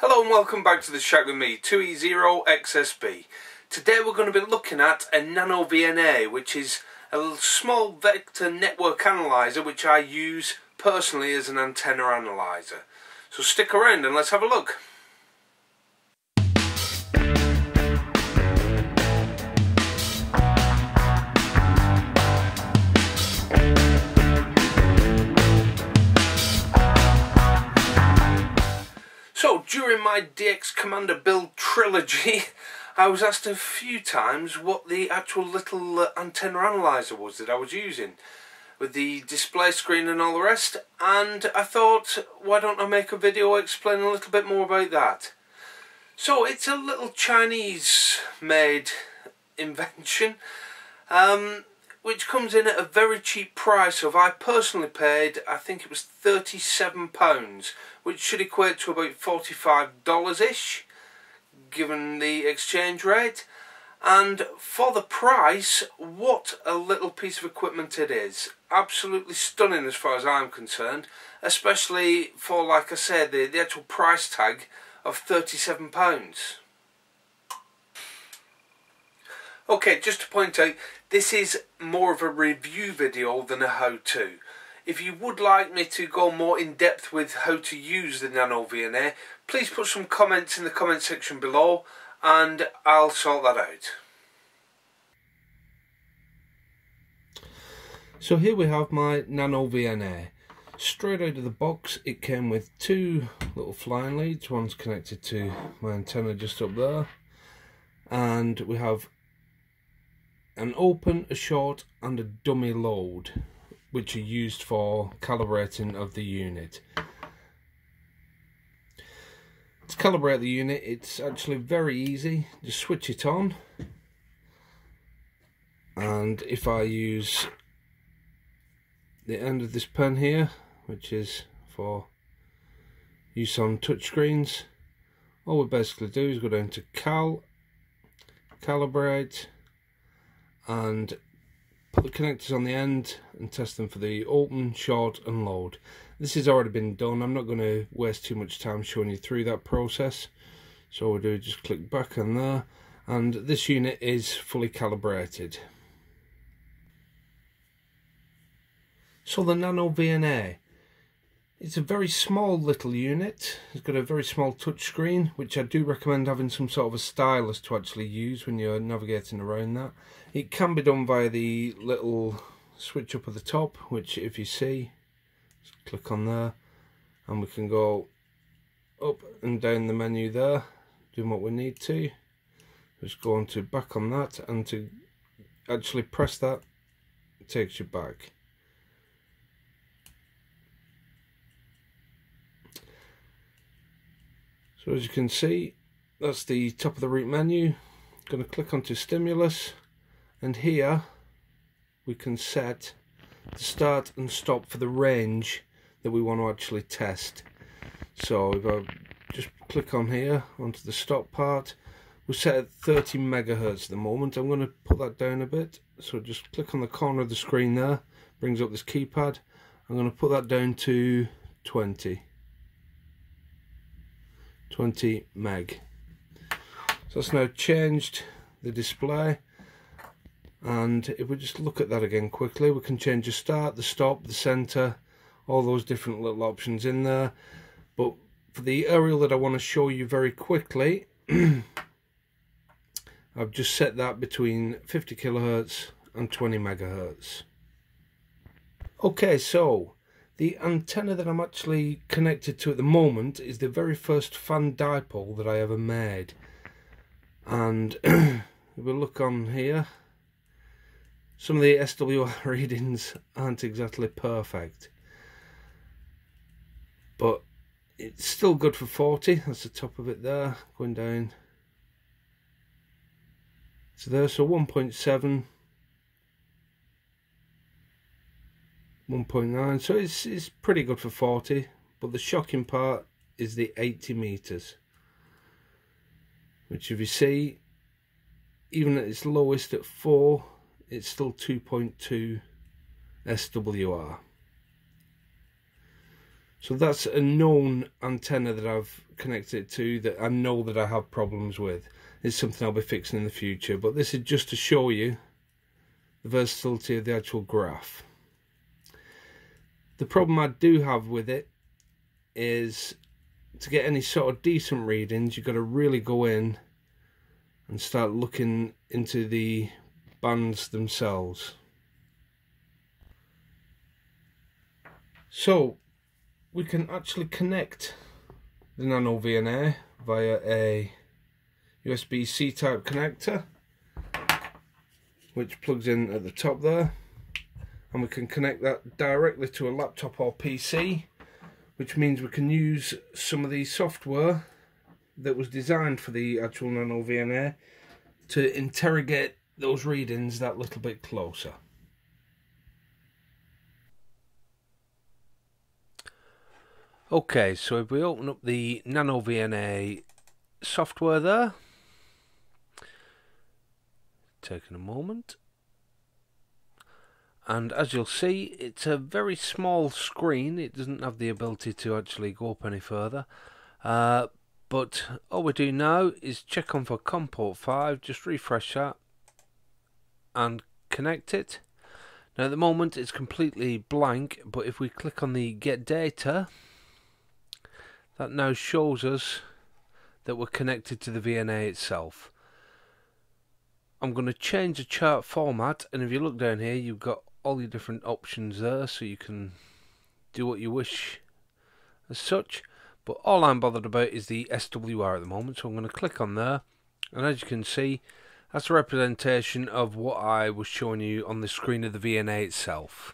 Hello and welcome back to the shack with me, 2E0XSB. Today we're going to be looking at a NanoVNA, which is a small vector network analyzer which I use personally as an antenna analyzer. So stick around and let's have a look. So, during my DX Commander build trilogy, I was asked a few times what the actual little antenna analyzer was that I was using, with the display screen and all the rest, and I thought, why don't I make a video explaining a little bit more about that? So, it's a little Chinese-made invention, which comes in at a very cheap price of, I personally paid, I think it was £37, which should equate to about $45-ish, given the exchange rate. And for the price, what a little piece of equipment it is. Absolutely stunning as far as I'm concerned, especially for, like I said, the actual price tag of £37. Okay, just to point out, this is more of a review video than a how-to. If you would like me to go more in depth with how to use the NanoVNA, please put some comments in the comment section below and I'll sort that out. So here we have my NanoVNA. Straight out of the box it came with two little flying leads, one's connected to my antenna just up there, and we have an open, a short and a dummy load, which are used for calibrating of the unit. To calibrate the unit, it's actually very easy. Just switch it on, and if I use the end of this pen here, which is for use on touchscreens, all we basically do is go down to calibrate, and put the connectors on the end and test them for the open, short and load. This has already been done, I'm not going to waste too much time showing you through that process. So all we do is just click back on there, and this unit is fully calibrated. So the NanoVNA, it's a very small little unit, it's got a very small touch screen, which I do recommend having some sort of a stylus to actually use when you're navigating around that. It can be done via the little switch up at the top, which if you see, just click on there, and we can go up and down the menu there, doing what we need to. Just go on to back on that, and to actually press that, it takes you back. So as you can see, that's the top of the root menu. I'm going to click onto stimulus, and here we can set the start and stop for the range that we want to actually test. So if I just click on here onto the stop part, we're set at 30 megahertz at the moment. I'm going to put that down a bit, so just click on the corner of the screen there, brings up this keypad. I'm going to put that down to 20 meg. So that's now changed the display, and if we just look at that again quickly, we can change the start, the stop, the center, all those different little options in there. But for the aerial that I want to show you very quickly, I've just set that between 50 kilohertz and 20 megahertz. Okay, so the antenna that I'm actually connected to at the moment is the very first fan dipole that I ever made. And if we look on here, some of the SWR readings aren't exactly perfect. But it's still good for 40, that's the top of it there, going down to there, so 1.7. 1.9, so it's pretty good for 40, but the shocking part is the 80 meters, which if you see, even at its lowest at 4, it's still 2.2 SWR. So that's a known antenna that I've connected it to, that I know that I have problems with. It's something I'll be fixing in the future, but this is just to show you the versatility of the actual graph. The problem I do have with it is, to get any sort of decent readings, you've got to really go in and start looking into the bands themselves. So we can actually connect the NanoVNA via a USB-C type connector, which plugs in at the top there, and we can connect that directly to a laptop or PC, which means we can use some of the software that was designed for the actual NanoVNA to interrogate those readings that little bit closer. Okay, so if we open up the NanoVNA software there, taking a moment, and as you'll see, it's a very small screen. It doesn't have the ability to actually go up any further, but all we do now is check on for COM port 5, just refresh that and connect it. Now at the moment it's completely blank, but if we click on the get data, that now shows us that we're connected to the VNA itself. I'm going to change the chart format, and if you look down here, you've got all your different options there, so you can do what you wish as such. But all I'm bothered about is the SWR at the moment, so I'm going to click on there, and as you can see, that's a representation of what I was showing you on the screen of the VNA itself.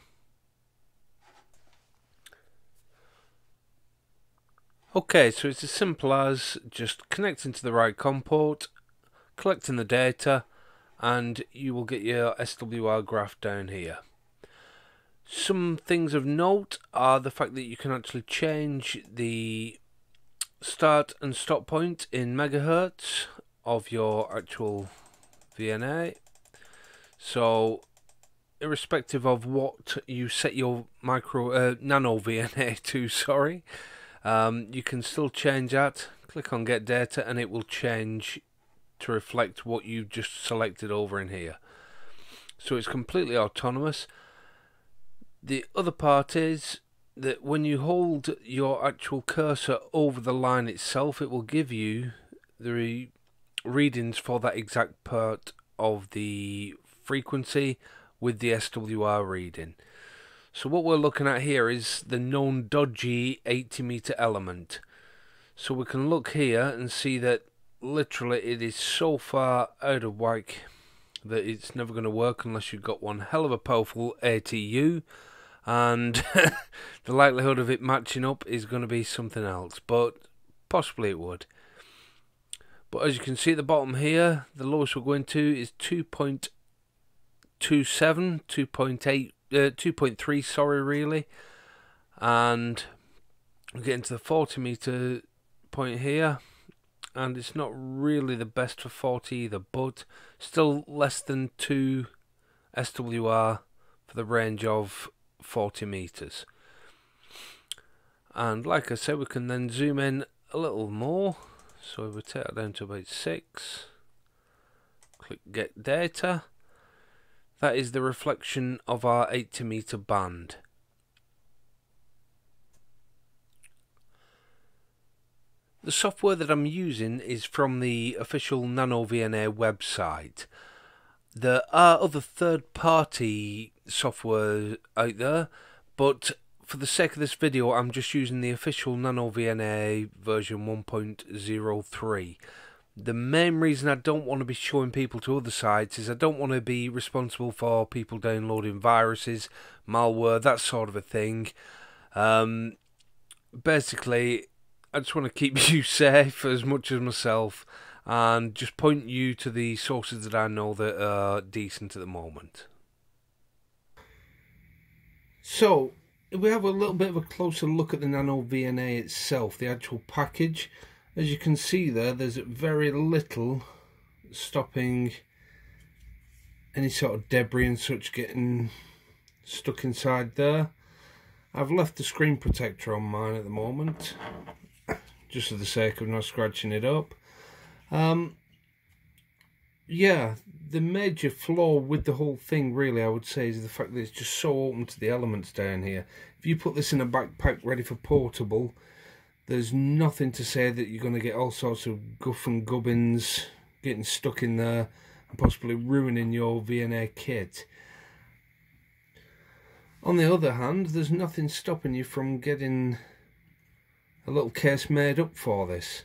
Okay, so it's as simple as just connecting to the right COM port, collecting the data, and you will get your SWR graph down here. Some things of note are the fact that you can actually change the start and stop point in megahertz of your actual VNA. So irrespective of what you set your nano VNA to, sorry, you can still change that. Click on get data and it will change to reflect what you've just selected over in here. So it's completely autonomous. The other part is that when you hold your actual cursor over the line itself, it will give you the readings for that exact part of the frequency with the SWR reading. So what we're looking at here is the known dodgy 80 meter element. So we can look here and see that literally it is so far out of whack that it's never going to work unless you've got one hell of a powerful ATU, and the likelihood of it matching up is going to be something else, but possibly it would. But as you can see at the bottom here, the lowest we're going to is 2.27, 2.8, 2.3, sorry, really, and we're getting to the 40 meter point here, and it's not really the best for 40 either, but still less than 2 SWR for the range of 40 meters. And like I said, we can then zoom in a little more. So if we take that down to about 6, click get data, that is the reflection of our 80 meter band. The software that I'm using is from the official NanoVNA website. There are other third-party software out there, but for the sake of this video, I'm just using the official NanoVNA version 1.03. The main reason I don't want to be showing people to other sites is I don't want to be responsible for people downloading viruses, malware, that sort of a thing. Basically, I just want to keep you safe as much as myself, and just point you to the sources that I know that are decent at the moment. So, if we have a little bit of a closer look at the NanoVNA itself, the actual package, as you can see there, there's very little stopping any sort of debris and such getting stuck inside there. I've left the screen protector on mine at the moment, just for the sake of not scratching it up. Yeah, the major flaw with the whole thing, really, I would say, is the fact that it's just so open to the elements down here. If you put this in a backpack ready for portable, there's nothing to say that you're going to get all sorts of guff and gubbins getting stuck in there and possibly ruining your VNA kit. On the other hand, there's nothing stopping you from getting a little case made up for this.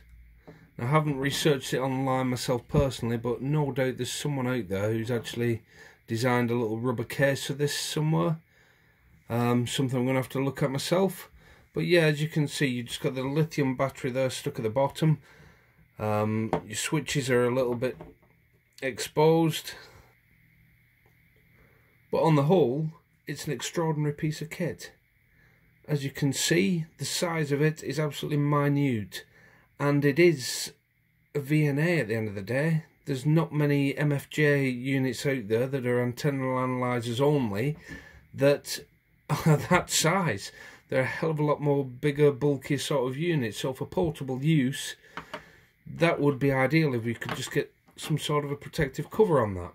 I haven't researched it online myself personally, but no doubt there's someone out there who's actually designed a little rubber case of this somewhere. Something I'm going to have to look at myself. But yeah, as you can see, you just got the lithium battery there stuck at the bottom. Your switches are a little bit exposed. But on the whole, it's an extraordinary piece of kit. As you can see, the size of it is absolutely minute. And it is a VNA at the end of the day. There's not many MFJ units out there that are antennal analyzers only that are that size. They're a hell of a lot more bigger, bulkier sort of units. So for portable use, that would be ideal if we could just get some sort of a protective cover on that.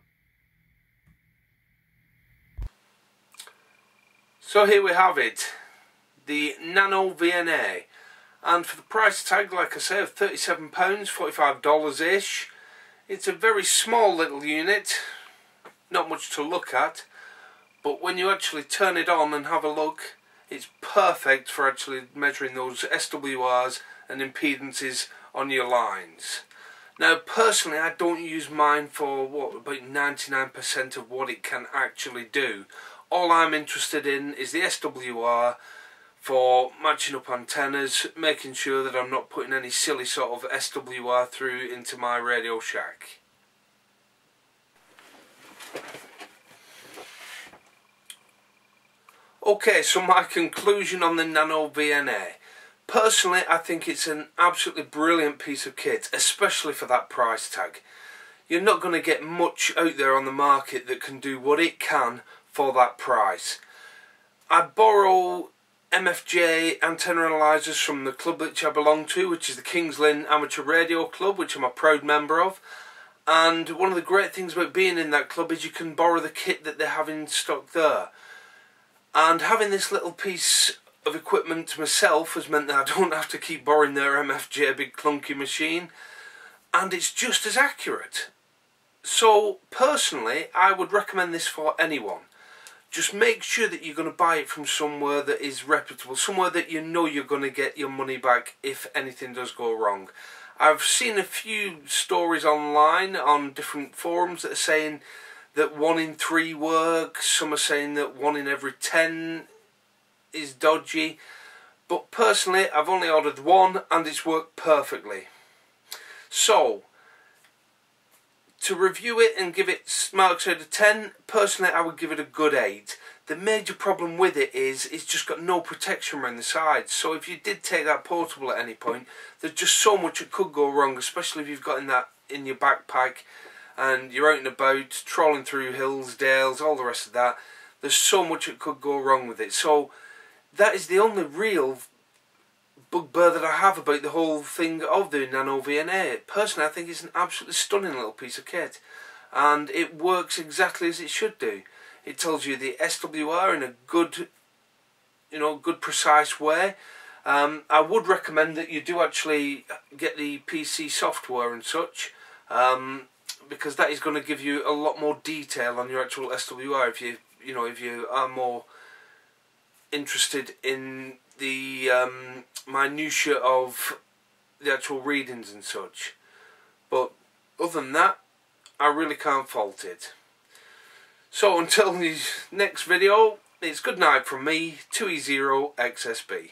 So here we have it, the NanoVNA. And for the price tag, like I say, of £37, $45-ish, it's a very small little unit, not much to look at, but when you actually turn it on and have a look, it's perfect for actually measuring those SWRs and impedances on your lines. Now, personally, I don't use mine for, what, about 99% of what it can actually do. All I'm interested in is the SWR, for matching up antennas, making sure that I'm not putting any silly sort of SWR through into my Radio Shack. Okay, so my conclusion on the NanoVNA. Personally, I think it's an absolutely brilliant piece of kit, especially for that price tag. You're not going to get much out there on the market that can do what it can for that price. I borrow MFJ antenna analyzers from the club which I belong to, which is the Kings Lynn Amateur Radio Club, which I'm a proud member of. And one of the great things about being in that club is you can borrow the kit that they have in stock there. And having this little piece of equipment to myself has meant that I don't have to keep borrowing their MFJ big clunky machine. And it's just as accurate. So personally, I would recommend this for anyone. Just make sure that you're going to buy it from somewhere that is reputable, somewhere that you know you're going to get your money back if anything does go wrong. I've seen a few stories online on different forums that are saying that 1 in 3 works, some are saying that 1 in every 10 is dodgy, but personally I've only ordered one and it's worked perfectly. So, to review it and give it marks out of 10, personally I would give it a good 8. The major problem with it is it's just got no protection around the sides. So if you did take that portable at any point, there's just so much that could go wrong, especially if you've got that in your backpack and you're out and about, trolling through hills, dales, all the rest of that. There's so much that could go wrong with it. So that is the only real bugbear that I have about the whole thing of the NanoVNA. Personally, I think it's an absolutely stunning little piece of kit, and it works exactly as it should do. It tells you the SWR in a good, good precise way. I would recommend that you do actually get the PC software and such, because that is going to give you a lot more detail on your actual SWR. If you are more interested in the minutiae of the actual readings and such. But other than that, I really can't fault it. So until the next video, it's good night from me, 2E0XSB.